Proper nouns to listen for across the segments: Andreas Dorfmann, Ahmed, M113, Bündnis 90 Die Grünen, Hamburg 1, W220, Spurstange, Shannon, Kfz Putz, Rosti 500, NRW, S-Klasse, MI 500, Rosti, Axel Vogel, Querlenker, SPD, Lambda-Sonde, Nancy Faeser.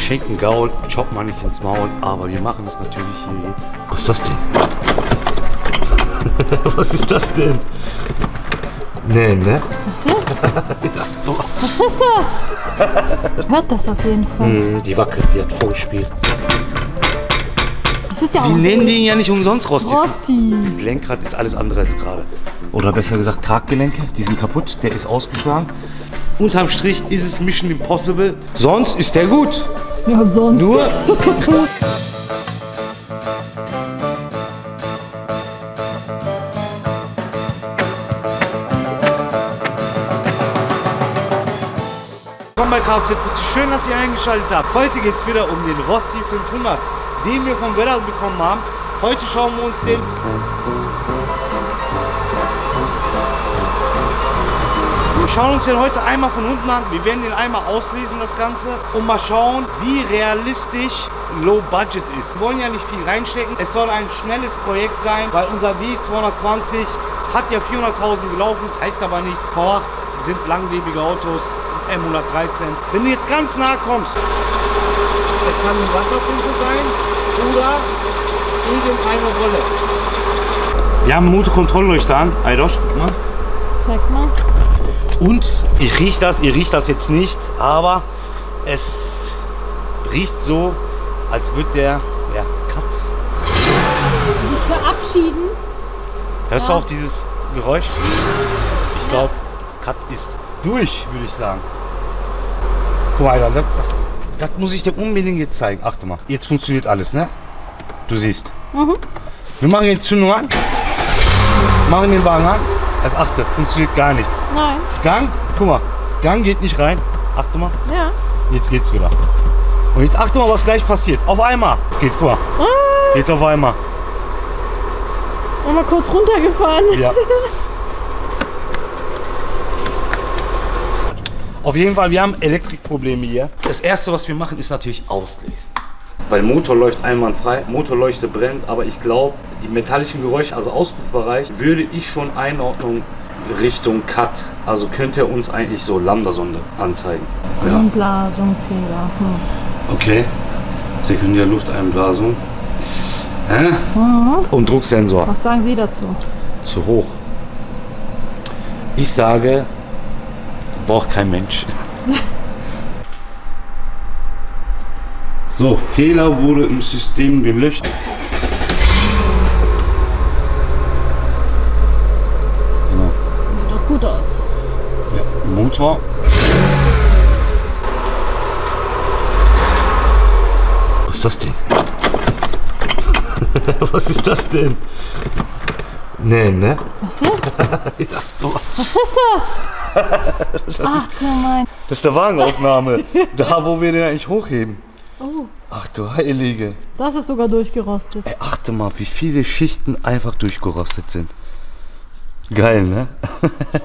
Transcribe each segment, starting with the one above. schenken Gaul, chop mal nicht ins Maul, aber wir machen es natürlich hier jetzt. Was ist das denn? Was ist das denn? Nee, ne? Was ist das? Ja, so. Was ist das? Hört das auf jeden Fall. Die wackelt, die hat Vorspiel. Ja, wir nennen den ja nicht umsonst Rosti. Rosti. Lenkrad ist alles andere als gerade. Oder besser gesagt Traggelenke, die sind kaputt, der ist ausgeschlagen. Unterm Strich ist es Mission Impossible, sonst ist der gut. Ja, sonst. Nur. Willkommen bei Kfz Putz, schön, dass ihr eingeschaltet habt. Heute geht es wieder um den Rosti 500. Den wir vom Wetter bekommen haben. Heute schauen wir uns den heute einmal von unten an. Wir werden den einmal auslesen, das Ganze, und mal schauen, wie realistisch Low Budget ist. Wir wollen ja nicht viel reinstecken. Es soll ein schnelles Projekt sein, weil unser W220 hat ja 400.000 gelaufen, heißt aber nichts. V8 sind langlebige Autos, M113. Wenn du jetzt ganz nah kommst, es kann ein Wasserpumpe sein oder irgendeine Rolle. Wir haben Motorkontrollleuchter an. Aydosh, guck mal. Zeig mal. Und ich rieche das, ihr riecht das jetzt nicht, aber es riecht so, als würde der Katz sich verabschieden. Hörst du auch dieses Geräusch? Ich glaube, Cut ist durch, würde ich sagen. Guck mal, Aydosh, das muss ich dir unbedingt jetzt zeigen. Achte mal. Jetzt funktioniert alles, ne? Du siehst. Mhm. Wir machen jetzt Zündung an. Machen den Wagen an. Also achte, funktioniert gar nichts. Nein. Gang, guck mal. Gang geht nicht rein. Achte mal. Ja. Jetzt geht's wieder. Und jetzt achte mal, was gleich passiert. Auf einmal. Jetzt geht's, guck mal. Ah. Jetzt auf einmal. Mal kurz runtergefahren. Ja. Auf jeden Fall, wir haben Elektrikprobleme hier. Das erste, was wir machen, ist natürlich auslesen. Weil Motor läuft einwandfrei, Motorleuchte brennt, aber ich glaube, die metallischen Geräusche, also Auspuffbereich, würde ich schon einordnen Richtung Cut. Also könnte er uns eigentlich so Lambda-Sonde anzeigen. Einblasung, Fehler. Hm. Okay, sekundär Lufteinblasung. Mhm. Und Drucksensor. Was sagen Sie dazu? Zu hoch. Ich sage... braucht kein Mensch. So, Fehler wurde im System gelöscht. So. Sieht doch gut aus. Ja, Motor. Was ist das denn? Was ist das denn? Nee, ne? Was ist das? Ja, so. Was ist das? Das, ach, ist, du mein. Das ist der Wagenaufnahme, da wo wir den eigentlich hochheben. Oh. Ach du Heilige. Das ist sogar durchgerostet. Ey, achte mal, wie viele Schichten einfach durchgerostet sind. Geil, ne?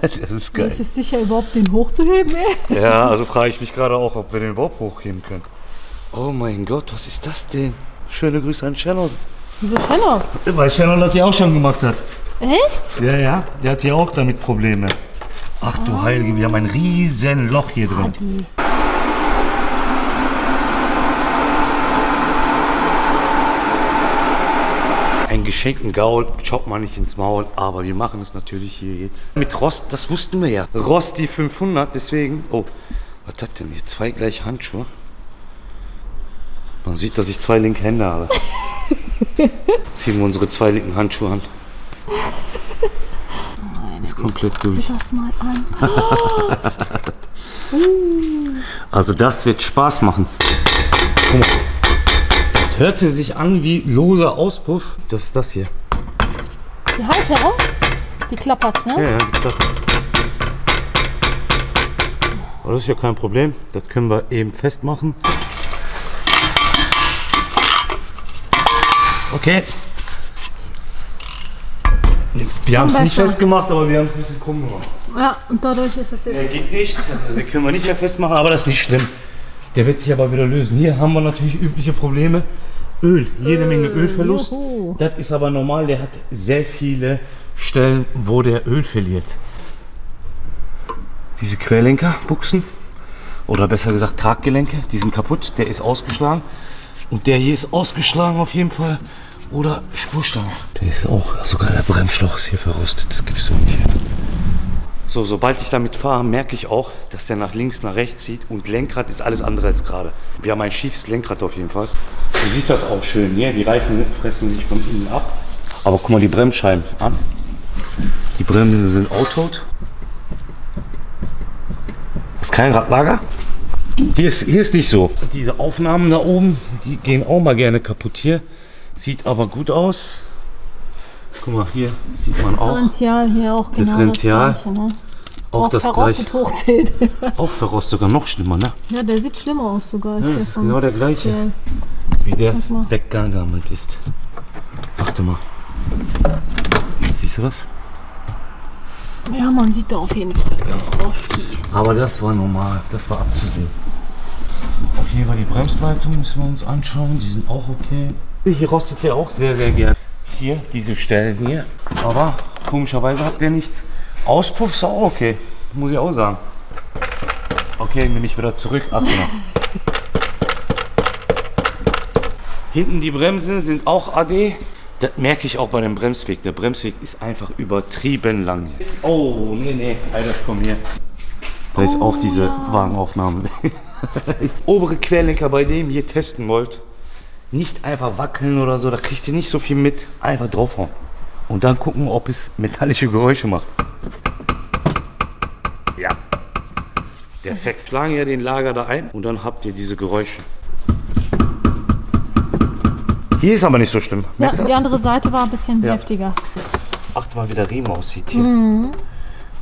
Das ist geil. Ist es sicher überhaupt den hochzuheben, ey? Ja, also frage ich mich gerade auch, ob wir den überhaupt hochheben können. Oh mein Gott, was ist das denn? Schöne Grüße an Shannon. Wieso Shannon? Weil Shannon das ja auch schon gemacht hat. Echt? Ja, ja, der hat ja auch damit Probleme. Ach du Heilige, wir haben ein riesen Loch hier drin. Adi. Einen geschenkten Gaul choppt man nicht ins Maul, aber wir machen es natürlich hier jetzt. Mit Rost, das wussten wir ja. Rosti 500, deswegen... Oh, was hat denn hier? Zwei gleiche Handschuhe. Man sieht, dass ich zwei linke Hände habe. Ziehen wir unsere zwei linken Handschuhe an. Ist komplett durch. Das mal an. Also das wird Spaß machen. Guck mal. Das hörte sich an wie loser Auspuff. Das ist das hier. Die Halterung? Die klappert, ne? Ja, ja, die klappert. Aber das ist ja kein Problem. Das können wir eben festmachen. Okay. Wir haben es nicht festgemacht, aber wir haben es ein bisschen krumm gemacht. Ja, und dadurch ist es jetzt... Der geht nicht, also den können wir nicht mehr festmachen, aber das ist nicht schlimm. Der wird sich aber wieder lösen. Hier haben wir natürlich übliche Probleme. Öl, jede Menge Ölverlust. Juhu. Das ist aber normal, der hat sehr viele Stellen, wo der Öl verliert. Diese Querlenkerbuchsen oder besser gesagt Traggelenke, die sind kaputt, der ist ausgeschlagen und der hier ist ausgeschlagen auf jeden Fall, oder Spurstange. Der ist auch, sogar der Bremsschlauch ist hier verrostet, das gibt's so nicht. So, sobald ich damit fahre, merke ich auch, dass der nach links, nach rechts zieht und Lenkrad ist alles andere als gerade. Wir haben ein schiefes Lenkrad auf jeden Fall. Du siehst das auch schön hier, die Reifen fressen sich von innen ab. Aber guck mal die Bremsscheiben an. Die Bremsen sind outrot. Ist kein Radlager. Hier ist nicht so. Diese Aufnahmen da oben, die gehen auch mal gerne kaputt hier. Sieht aber gut aus. Guck mal, hier sieht man auch. Differential hier auch, genau. Differential. Das Gleiche, ne? Auch das verrostet gleiche. Hochzählt. Auch verrostet, sogar noch schlimmer, ne? Ja, der sieht schlimmer aus sogar. Ja, das ist genau der gleiche, wie der weggegammelt ist. Warte mal. Siehst du das? Ja, man sieht da auf jeden Fall. Ja. Aber das war normal, das war abzusehen. Auf jeden Fall die Bremsleitungen müssen wir uns anschauen, die sind auch okay. Hier rostet der auch sehr, sehr gern. Hier, diese Stellen hier. Aber komischerweise hat der nichts. Auspuff ist auch okay, muss ich auch sagen. Okay, nehme ich wieder zurück. Ach, genau. Hinten die Bremsen sind auch AD. Das merke ich auch bei dem Bremsweg. Der Bremsweg ist einfach übertrieben lang. Oh, nee, Alter, komm hier. Da ist auch diese Wagenaufnahme. Obere Querlenker bei dem hier testen wollt. Nicht einfach wackeln oder so, da kriegt ihr nicht so viel mit. Einfach draufhauen. Und dann gucken, ob es metallische Geräusche macht. Ja. Perfekt. Schlagen ja den Lager da ein und dann habt ihr diese Geräusche. Hier ist aber nicht so schlimm. Ja, die andere Seite war ein bisschen heftiger. Achte mal, wie der Riemen aussieht hier. Mhm.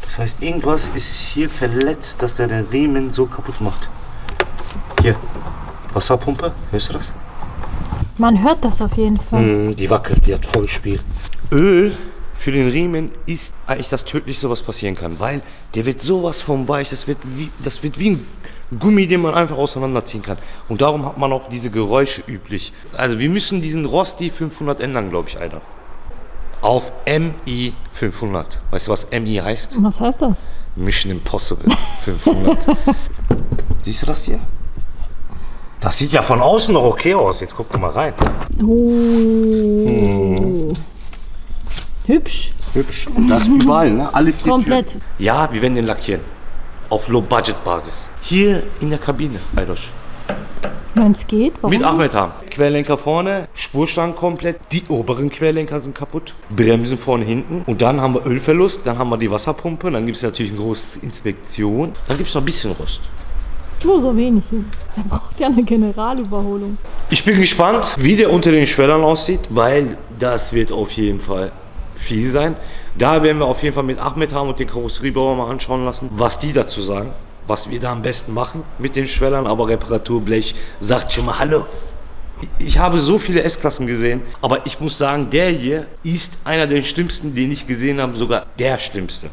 Das heißt, irgendwas ist hier verletzt, dass der den Riemen so kaputt macht. Hier, Wasserpumpe, hörst du das? Man hört das auf jeden Fall. Mhm, die wackelt, die hat voll Spiel. Öl für den Riemen ist eigentlich das Tödlichste, was passieren kann, weil der wird sowas vom weich, das wird wie ein Gummi, den man einfach auseinanderziehen kann. Und darum hat man auch diese Geräusche üblich. Also wir müssen diesen Rosti 500 ändern, glaube ich, Alter. Auf MI 500. Weißt du, was MI heißt? Was heißt das? Mission Impossible 500. Siehst du das hier? Das sieht ja von außen noch okay aus. Jetzt guck mal rein. Oh. Hm. Hübsch. Und das überall, ne? Alle vier komplett. Türen. Ja, wir werden den lackieren. Auf Low-Budget-Basis. Hier in der Kabine, Eidosch. Wenn es geht, warum? Mit Ahmed haben. Querlenker vorne, Spurstangen komplett. Die oberen Querlenker sind kaputt. Bremsen vorne, hinten. Und dann haben wir Ölverlust, dann haben wir die Wasserpumpe. Dann gibt es natürlich eine große Inspektion. Dann gibt es noch ein bisschen Rost. Nur so wenig. Der braucht ja eine Generalüberholung. Ich bin gespannt, wie der unter den Schwellern aussieht, weil das wird auf jeden Fall viel sein. Da werden wir auf jeden Fall mit Ahmed haben und den Karosseriebauer mal anschauen lassen, was die dazu sagen, was wir da am besten machen mit den Schwellern. Aber Reparaturblech sagt schon mal Hallo. Ich habe so viele S-Klassen gesehen, aber ich muss sagen, der hier ist einer der schlimmsten, den ich gesehen habe, sogar der schlimmste.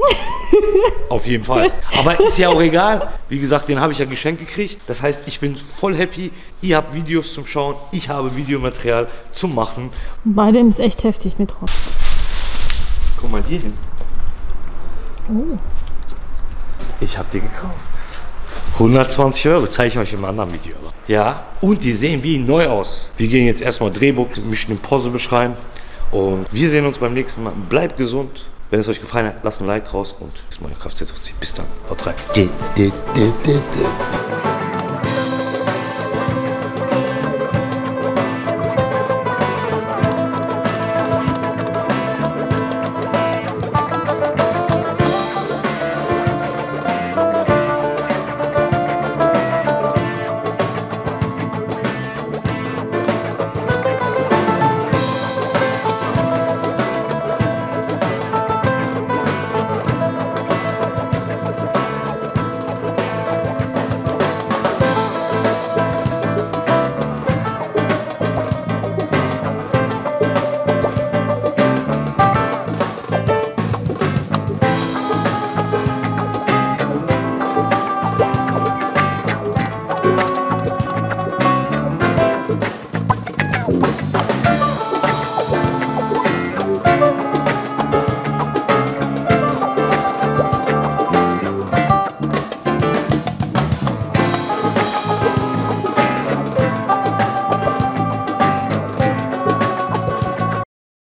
Auf jeden Fall. Aber ist ja auch egal. Wie gesagt, den habe ich ja geschenkt gekriegt. Das heißt, ich bin voll happy. Ihr habt Videos zum Schauen, ich habe Videomaterial zum Machen. Bei dem ist echt heftig mit drauf. Guck mal die hin. Oh. Ich habe die gekauft. 120 €, zeige ich euch im anderen Video. Ja, und die sehen wie neu aus. Wir gehen jetzt erstmal Drehbuch, Mission Impossible beschreiben. Und wir sehen uns beim nächsten Mal. Bleibt gesund. Wenn es euch gefallen hat, lasst ein Like raus. Und bis dann. Haut rein.